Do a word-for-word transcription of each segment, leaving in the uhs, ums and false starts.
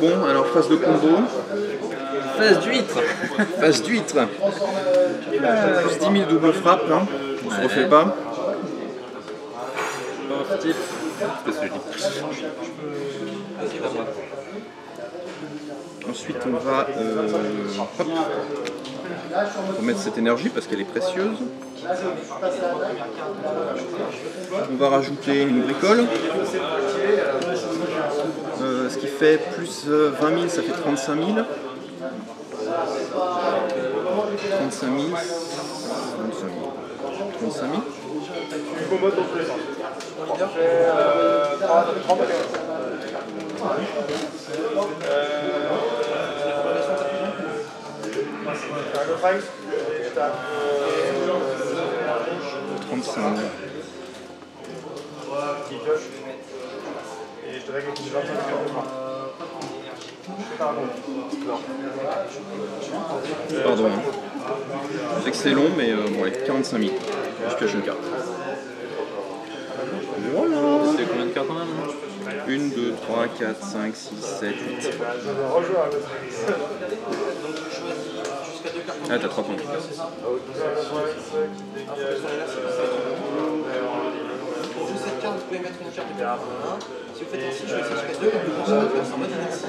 Bon, alors phase de combo. Phase d'huître. Phase d'huître. Plus dix mille double frappe, hein. On se refait pas. Ensuite on va euh, hop, remettre cette énergie parce qu'elle est précieuse. On va rajouter une bricole. Euh, ce qui fait plus vingt mille, ça fait trente-cinq mille. trente-cinq mille. trente-cinq mille. trente-cinq mille. Pardon. Je sais que c'est long, mais euh, bon, allez, quarante-cinq mille. Je pioche une carte. Voilà. C'est combien de cartes en a? un, deux, trois, quatre, cinq, six, sept, huit. Ah, t'as trois points. Carte, vous pouvez mettre une carte de carte. Si vous faites ainsi, je vais essayer jusqu'à deux, et vous pensez à votre place en mode ineptie.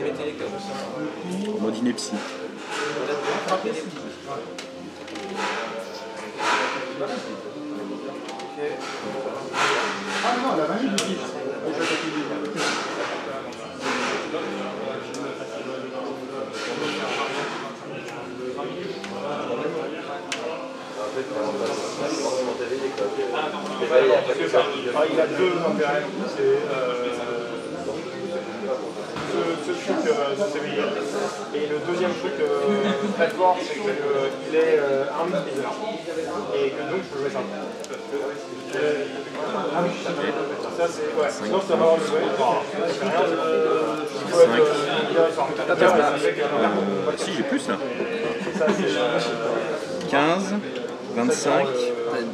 Et mettez les codes. En mode ineptie. Ah non, la magie du vide. Il a deux intérêts, c'est ce truc, ce sévillé. Et le deuxième truc très fort, c'est qu'il est un multiplier. Et que donc je peux jouer ça. Ça c'est ouais. Sinon ça va avoir le jouet. cinq. Si j'ai plus là. quinze, vingt-cinq.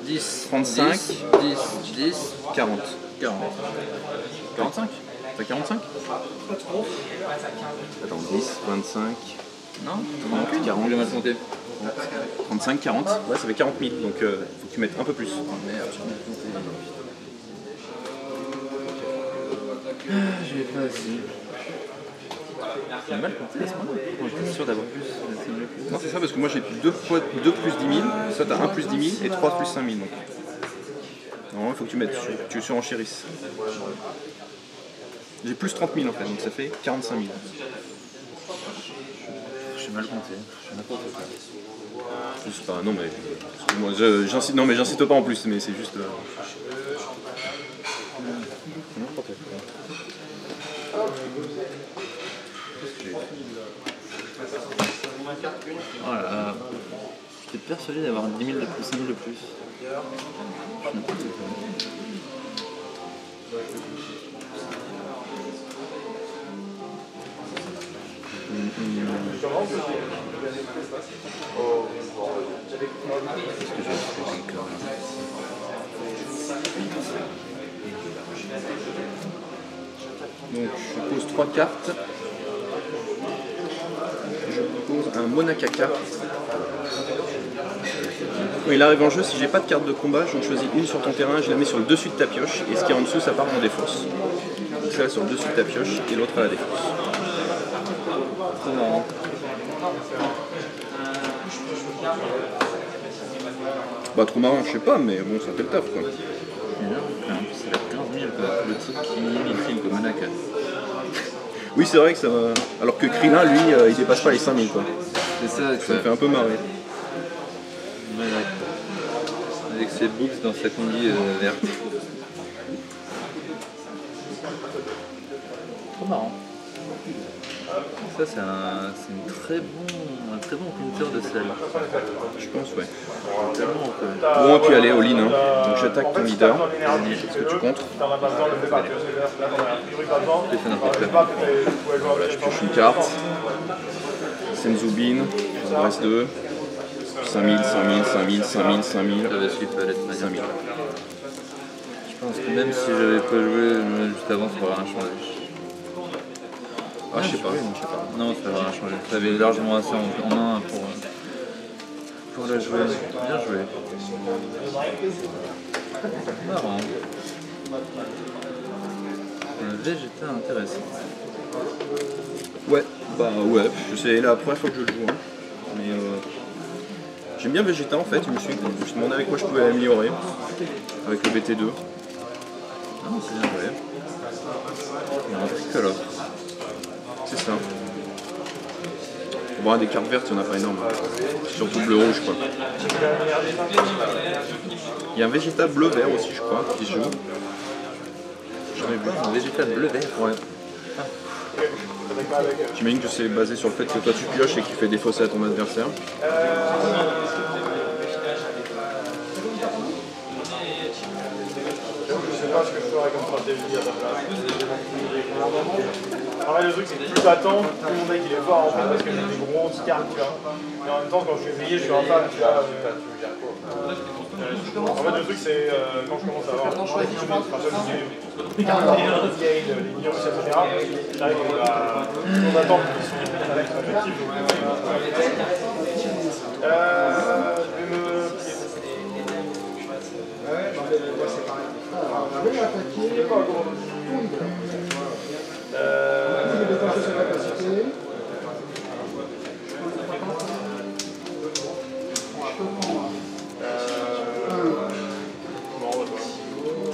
dix, trente-cinq, dix, dix, quarante. quarante. quarante-cinq? T'as quarante-cinq? Attends, dix, vingt-cinq... Non, quarante, j'ai mal compté. trente-cinq, quarante, ouais ça fait quarante mille, donc euh, faut que tu mettes un peu plus. Merde, j'ai mal compté. Ah, j'ai pas assez. J'ai mal compté à ce moment-là. J'étais sûr d'avoir plus. Non, c'est ça parce que moi j'ai deux, fois, deux plus dix mille, ça t'as un plus dix mille et trois plus cinq mille. Donc. Non, il faut que tu mettes, tu surenchérisses. J'ai plus trente mille en fait, donc ça fait quarante-cinq mille. J'ai mal compté. Je sais pas, non mais. Excuse-moi, j'insiste, non mais j'insiste pas en plus, mais c'est juste. Euh... Oh là là, j'étais persuadé d'avoir dix mille de plus, cinq mille de plus. Donc je pose trois cartes. Un Monakaka. Quand il arrive en jeu, si j'ai pas de carte de combat, j'en choisis une sur ton terrain, je la mets sur le dessus de ta pioche, et ce qui est en dessous, ça part en défense. Donc celle-là sur le dessus de ta pioche, et l'autre à la défense. Très marrant. Bah trop marrant, je sais pas, mais bon, ça fait le taf quoi. C'est la quinze mille quoi, le type qui écrit le Monakaka. Oui, c'est vrai que ça va. Alors que Krilin, lui, euh, il dépasse pas les cinq mille quoi. C'est ça, ça me fait un peu marrer. Ouais, ouais. Avec ses books dans sa combi euh, verte. Trop marrant. Ça, c'est un, une très bon, un très bon counter de sel. Je pense, ouais. Tellement, bon, on peut y aller au lean. Hein. Donc j'attaque ton leader. Est-ce que tu comptes? Je fais n'importe quoi. Voilà, je pioche une carte. Senzu Bean, j'en reste deux. cinq mille, cinq mille, cinq mille, cinq mille, cinq mille. cinq mille. pense que même si j'avais pas joué juste avant, ça aurait rien changé. Ah, ah je sais pas. Joué, non, je sais pas. Non, ça aurait rien changé. Ça avait largement assez en, en main pour, pour la jouer. Bien joué. Marrant. Le Végéta intéressant. Ouais, bah ouais, c'est la première fois que je le joue. Hein. Mais euh, j'aime bien Végéta en fait, je me suis, je me suis demandé avec quoi je pouvais améliorer. Avec le B T deux. Ah c'est bien joué. Il y a un truc là. C'est ça. Bon, des cartes vertes, il n'y en a pas énorme. Surtout bleu rouge quoi. Il y a un Végéta bleu vert aussi je crois qui joue. J'en ai vu un Végéta bleu vert. Ouais. Ah. J'imagine que c'est basé sur le fait que toi tu pioches et qu'il fait des fossés à ton adversaire. Après le truc c'est que plus t'attends, tout le monde est qu'il est fort en fait parce que j'ai des grosses cartes tu vois. Et en même temps quand je suis éveillé je suis en femme tu vois. En fait le truc c'est euh, quand je commence à avoir je les cartes les cartes les millions et cetera. J'arrive on attend qu'ils sont avec son objectif. Euh, je vais me pied. Ouais, c'est pareil. Je vais m'attaquer. Euh...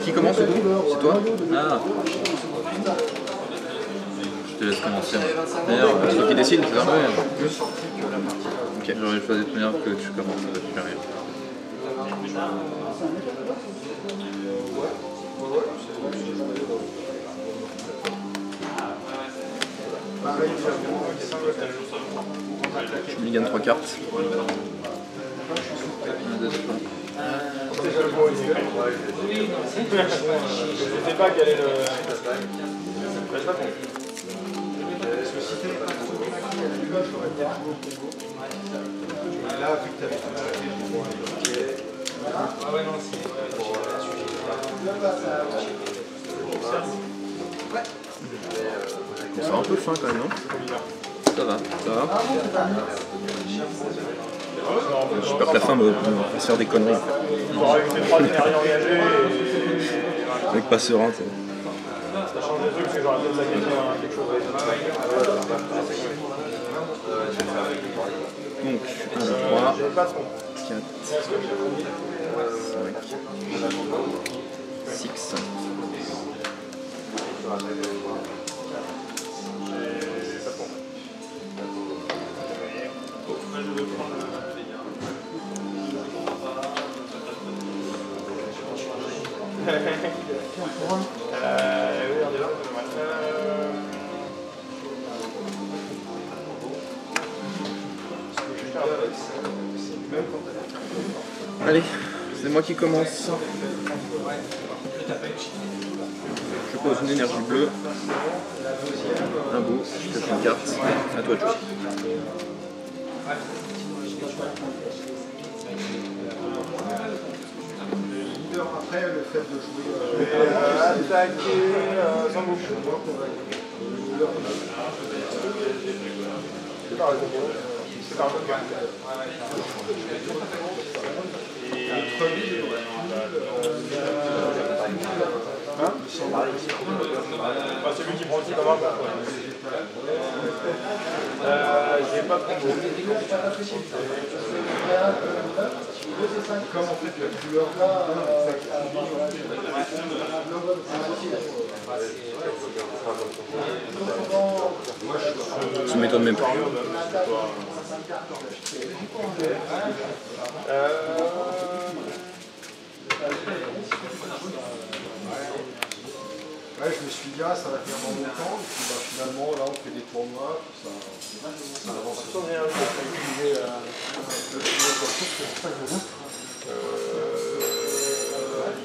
Qui commence au bout? C'est toi? Ah. Je te laisse commencer. D'ailleurs, c'est toi qui décide, c'est ça? Ouais. J'aurais choisi de manière que tu commences, ça va super bien. Je me gagne trois cartes. Je sais pas quel est le. Ça va un peu fin quand même, non? Ça va, ça va. J'espère que la fin me va faire des conneries. Avec pas serein, tu sais. Ça change des trucs parce que j'aurais peut-être saqué quelque chose. Donc, un, trois, quatre, cinq, six. Allez, c'est moi qui commence. Je pose une énergie bleue, un bout, je pioche une carte, à toi de jouer. Après le fait de jouer. Je vais attaquer sans bouche. C'est par le contrôle. C'est par le contrôle. Hein bah, celui qui prend le titre avant. Euh, j'ai pas de combo. Comme en fait la couleur là, ça combine. Ça m'étonne même pas. Euh... Ouais, je me suis dit, ah, ça va faire dans mon temps, et puis bah, finalement, là, on fait des tournois, tout ça, ça avance. C'est pour ça que je joue.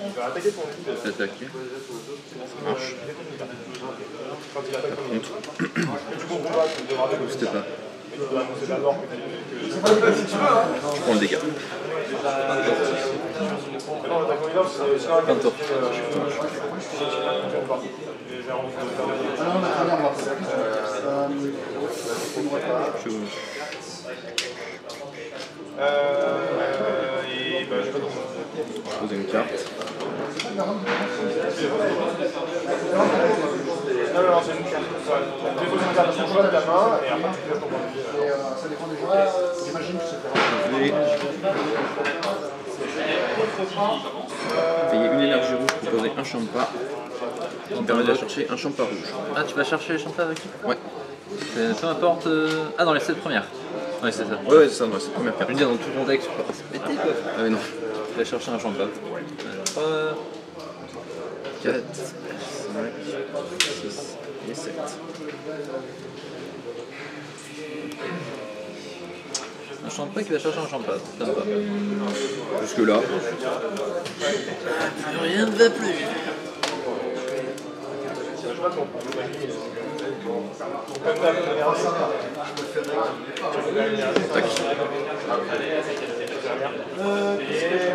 Il va attaquer ton équipe. Il va attaquer. Ça marche. Par contre, c'était pas. Je prends le dégât. Je pose une carte. Non, non, c'est une carte. Tu poses une carte, tu joues de la main et après tu fais ton point de vue. Ça dépend des joueurs. J'imagine que c'est fait. Il y a une élargie rouge pour poser un champ de pas. Qui me permet de chercher un champ de pas rouge. Ah, tu vas chercher les champs de pas avec qui ? Ouais. Peu importe. Ah, dans les sept premières. Ouais, c'est ça. Ouais, c'est ça, c'est la première carte. Je veux dire, dans tout contexte, tu peux pas se péter quoi. Ah, mais non. Je vais chercher un champ de base. trois, quatre, cinq, six et sept. Un champ de base qui va chercher un champ de base. Ça me va. Jusque là. Plus rien ne va plus. Tac. Euh, et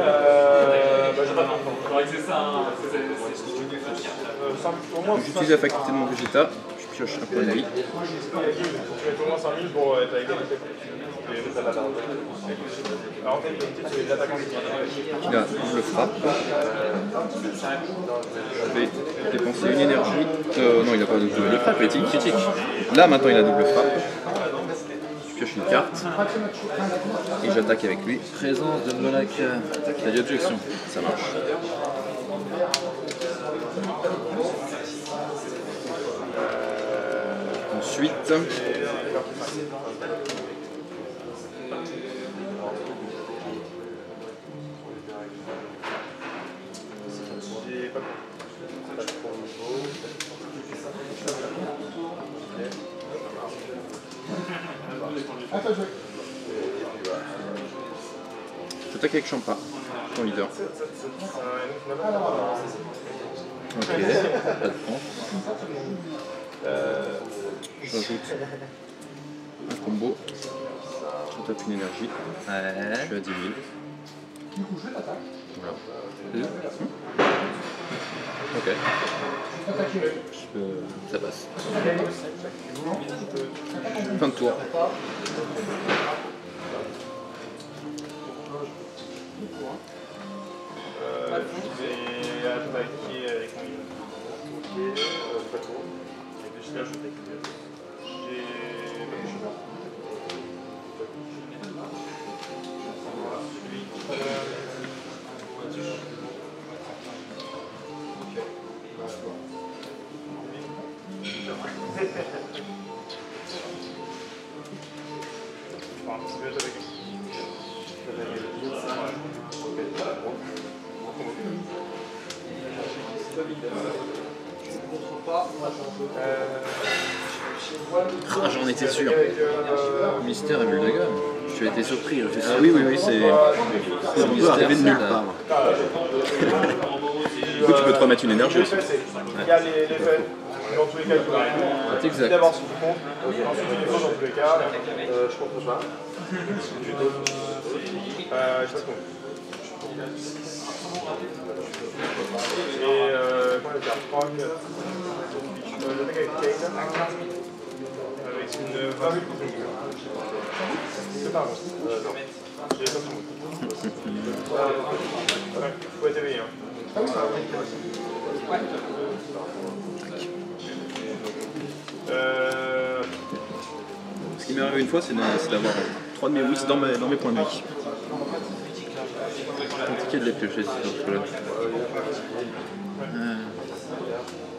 euh, bah, je pas de j'utilise la faculté de mon Végéta, je pioche un point de vie. Il a double frappe. Je vais dépenser une énergie. Euh, non, il n'a pas de double frappe, il est critique. Là maintenant il a double frappe. Je pioche une carte et j'attaque avec lui. Présence de Monakaka. T'as des objections. Ça marche. Ensuite, j'attaque avec Champa, ton leader. Ok, pas de fond. J'ajoute un combo. Je tape une énergie. Ouais. Je suis à dix mille. Voilà. Mmh. Ok. Je peux... Ça passe. Fin de tour. Euh, je vais attaquer avec mon guide. Ok, pas trop. Et puis je vais ajouter avec le j'ai... Ah, j'en étais sûr. Mystère et bulle de gomme. Tu as été surpris. Ah oui, oui, oui, c'est. Ça peut arriver de nulle part. Du coup, tu peux te remettre une énergie aussi. Il y a les faits. Dans tous les cas, il faut d'abord si tu comptes. Ensuite, il faut dans tous les cas. Je comprends pas. Je te compte. Et euh, moi, je vais faire trois. J'attaque avec Kane. Avec une vingt mille. C'est pas bon. J'ai pas tout le monde. Faut être éveillé. Euh... Ce qui m'est arrivé une fois, c'est d'avoir trois de mes whiffs dans, dans mes points de vie. C'est compliqué de les piocher, c'est sûr.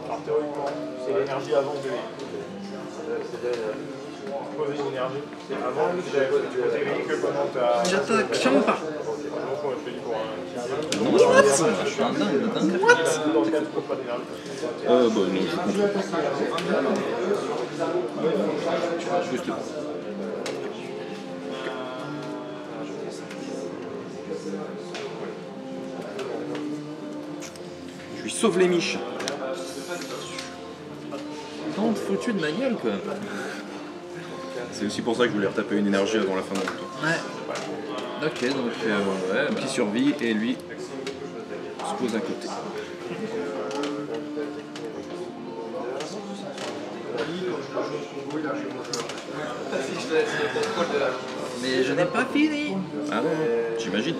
Alors théoriquement, c'est l'énergie avant que tu poses une énergie. C'est avant que tu poses éveillé que pendant ta... J'attaque, je ne pas. Non, je suis un dingue, un dingue. What? Euh, bon, non, je comprends. Juste là. Je lui sauve les miches. Tant foutu de ma gueule quoi. C'est aussi pour ça que je voulais retaper une énergie avant la fin de mon tour. Ouais. Ok, donc euh, ouais, un petit survie et lui pose à côté. Mais je n'ai pas fini. Ah non, j'imagine.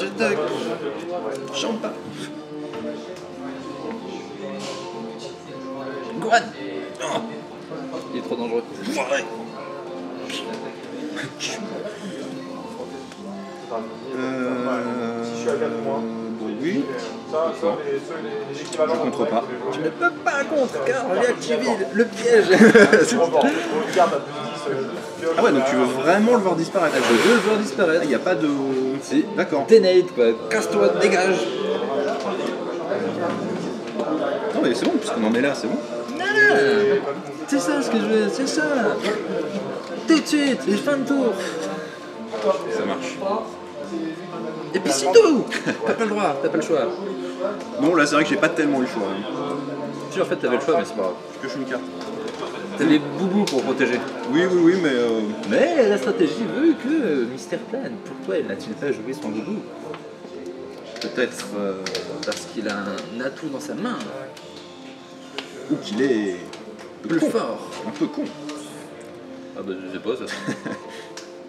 Je te chante pas. Gohan, oh, il est trop dangereux. Euh... Bon, oui. Je contre pas. Tu ne peux pas contre car réactiver le piège. Ah ouais, donc tu veux vraiment le voir disparaître. Je veux le voir disparaître. Il n'y a pas de... Si, d'accord. Dénate quoi. Casse-toi, dégage. Non mais c'est bon, puisqu'on en est là, c'est bon. C'est ça ce que je veux, c'est ça. Tout de suite, les fins de tour. Ça marche. Et puis c'est tout. T'as pas le droit, t'as pas le choix. Non, là c'est vrai que j'ai pas tellement eu le choix. Hein. Si en fait t'avais le choix, mais c'est pas grave. Je pioche une carte. T'as les boubous pour protéger. Oui, oui, oui, mais... Euh... Mais la stratégie veut que Mister Plan, pour toi, il n'a-t-il pas joué son boubou? Peut-être euh, parce qu'il a un atout dans sa main. Ou qu'il est... Plus con. Fort. Un peu con. Ah bah je sais pas ça.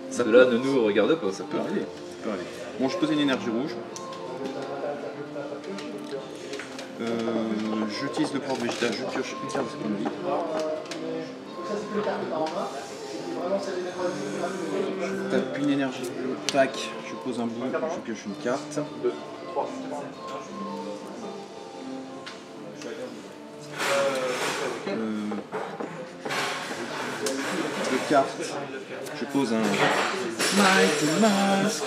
Ça là ne nous regarde pas, ça peut arriver. Ça peut arriver. Bon, je pose une énergie rouge. Euh, J'utilise le port végétal, je pioche une carte de seconde vie. Je tape une énergie, tac, je pose un bout, je pioche une carte. Euh, deux cartes, je pose un Mighty Mask.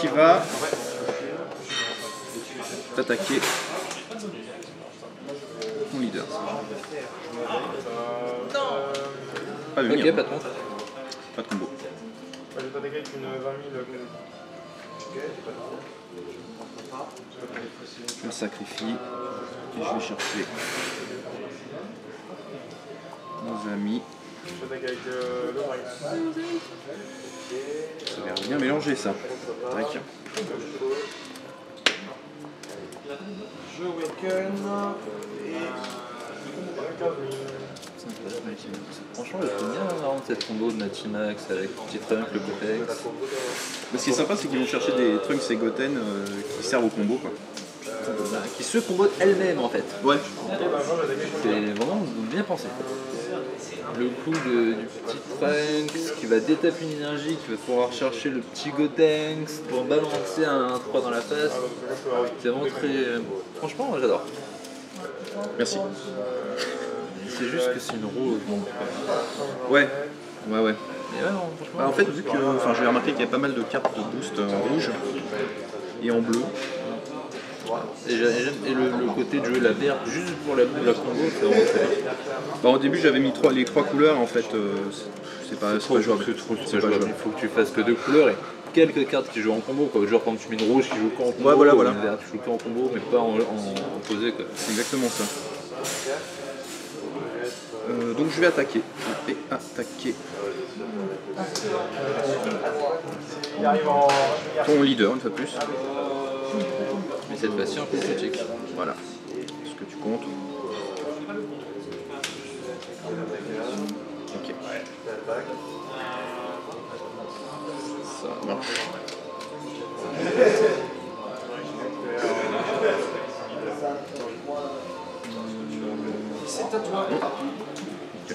Qui va t'attaquer ton leader. Non. Pas de okay, pas de contre. Pas de combo. Je vais t'attaquer avec une vingt mille. Je me sacrifie et je vais chercher nos amis. Ça va bien mélanger ça. Tac. Je weaken et... Franchement, je trouve bien marrant cette combo de Natimax avec le petit Trunks, le Gotenks. Ce qui est sympa, c'est qu'ils vont chercher des Trunks et Goten euh, qui servent au combo, quoi. Bah, qui se combattent elles-mêmes en fait. Ouais. C'est vraiment bien pensé. Le coup de, du petit Trunks qui va détaper une énergie, qui va pouvoir chercher le petit Gotenks pour balancer un trois dans la face. C'est vraiment très... Franchement, j'adore. Merci. C'est juste que c'est une roue. Bon. Ouais. Ouais, ouais. Et ouais non, franchement, bah, en fait, vu que... Enfin, j'ai remarqué qu'il y a pas mal de cartes de boost en rouge et en bleu. Et, et, et le, le côté de jouer la verte juste pour la, la combo, c'est vraiment très bien. Bah, au début j'avais mis trois, les trois couleurs, en fait euh, c'est pas, pas jouable. Il faut que tu fasses que deux couleurs et quelques cartes qui jouent en combo, quoi. Genre quand tu mets une rouge qui joue qu'en combo, ouais, voilà, voilà. Une verte qui joue qu'en combo mais pas en, en, en posé. C'est exactement ça. Euh, donc je vais attaquer. Je vais attaquer ton leader une fois de plus. Mais cette fois-ci un peu critique. Voilà. Est-ce que tu comptes? Ok. Ça marche. C'est à toi. Okay.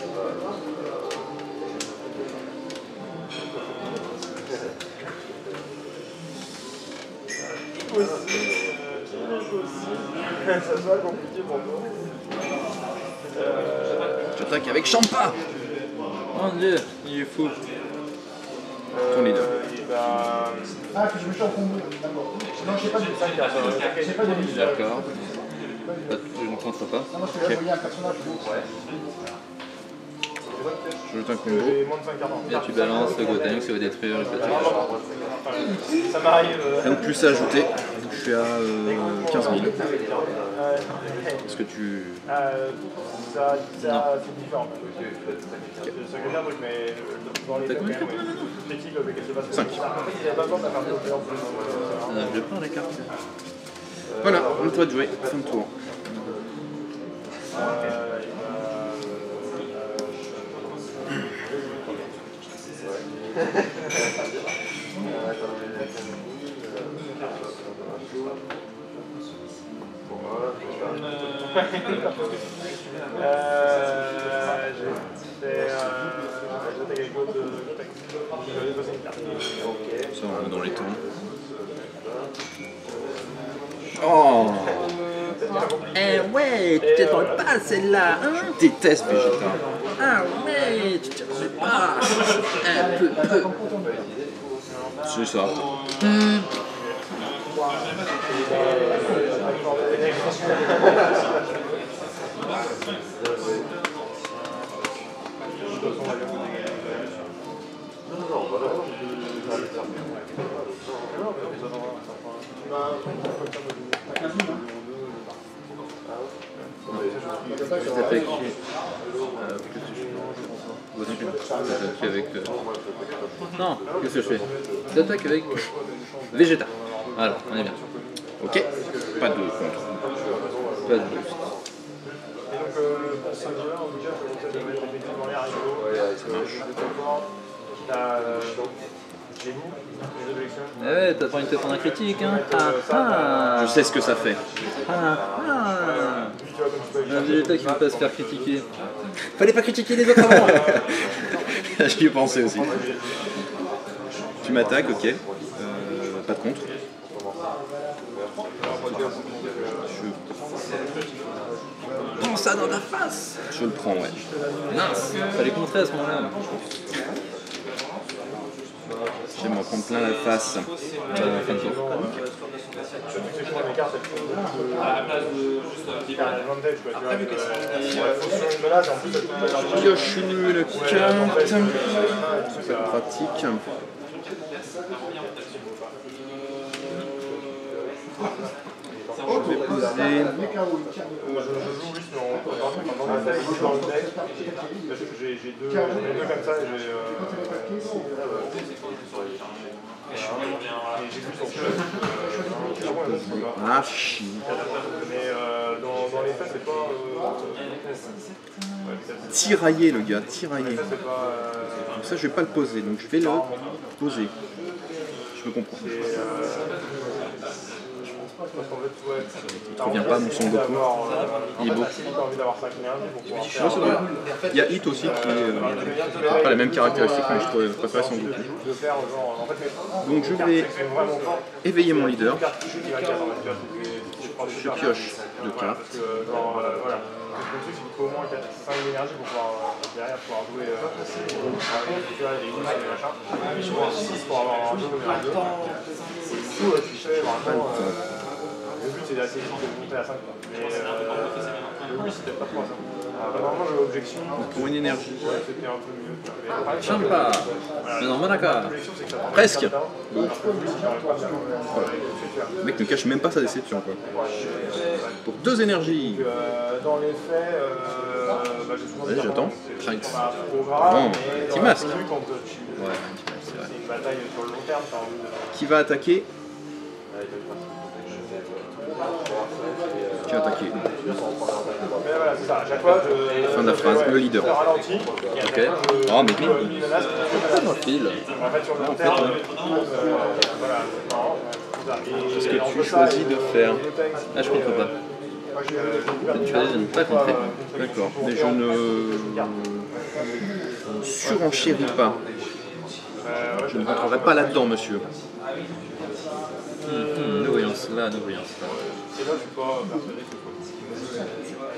J'attaque avec Champa. Mon dieu, il est fou. Ton leader. Ah, que je me suis en combo. D'accord. Non, je sais pas de je sais pas de leader. D'accord. Je ne compte pas. Ok. Je joue un combo. Et tu balances le Gotenks, ça va détruire le plateau. Ça m'arrive. Donc plus à ajouter. Donc je suis à euh, quinze mille. Est-ce que tu. Ça, ça c'est différent. Okay. C'est un truc, mais dans les deux, c'est cinq. Euh, je prends les cartes. Voilà, on le doit de jouer. Fin de tour. Euh, euh, j'ai attaqué le goût de Gotenks. Ça, on est dans les tours. Oh! Eh ouais, tu t'étonnes pas celle-là, hein? Je déteste Végéta. Ah ouais, tu t'étonnes pas! Un peu, peu. C'est ça. Mmh. Je vais attaquer avec... Non, qu'est-ce que je fais? J'attaque avec Végéta. Voilà, on est bien. Ok, pas de contre. Pas de boost. Ça marche. Eh ouais, t'as pas envie de te prendre un critique, hein? Ah, ah. Je sais ce que ça fait. Ah, ah. Un Végéta qui veut pas se faire critiquer. Fallait pas critiquer les autres avant. J'y ai pensé aussi. Tu m'attaques, ok. Euh, pas de contre. Je... Prends ça dans ta face. Je le prends, ouais. Mince. Fallait contrer à ce moment-là. Je vais m'en prendre plein la face. Euh, fin de tour. Je suis nul le carte. C'est pratique. Je vais poser. J'ai deux comme ça. Ah, chier. Mais dans les faits, c'est pas. Tiraillé, le gars, tiraillé. Comme ça, je vais pas le poser, donc je vais le poser. Je me comprends. Il ne revient pas à mon son Goku. Il est beau. Il y a Hit aussi qui n'a pas les mêmes caractéristiques, mais je préfère son Goku. Donc je vais éveiller mon leader. Je pioche deux cartes. Le but c'est d'essayer de monter à cinq. Mais le but c'était pas trois. Normalement j'avais objection. Pour une énergie. C'était un peu mieux. Champa. Non, Monakaka. Presque. Le mec ne cache même pas sa déception, quoi. Pour deux énergies. Dans les faits, j'attends. Trunks. Bon, Mighty Mask. Ouais, Mighty Mask, c'est vrai. C'est une bataille sur le long terme. Qui va attaquer? Qui a attaqué? Fin de la phrase, le leader. Ok. Oh mais oui. Pourquoi dans le fil? En fait, on... Qu'est-ce que tu choisis de faire? Ah, je comprends pas. Tu choisis de ne pas compter. D'accord. Mais je ne... surenchéris pas. Je ne rentrerai pas là-dedans, monsieur. Hmm, nous voyons cela, nous voyons cela. C'est là, je suis pas persuadé que c'est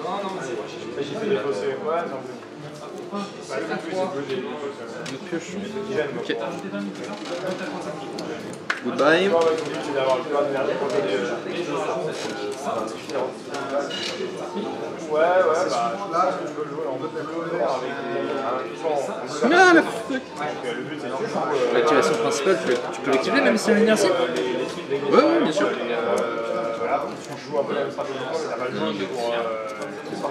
quoi. Non, non, mais j'ai fait des fausses écoles. Ok. Goodbye. Ouais, ouais, bah, là, je peux jouer en deux tableaux avec des. Ah, la fuck! L'activation principale, tu peux l'activer même si c'est une inertie? Ouais, ouais, bien sûr. Voilà, on joue un peu la même stratégie, ça va le jouer pour.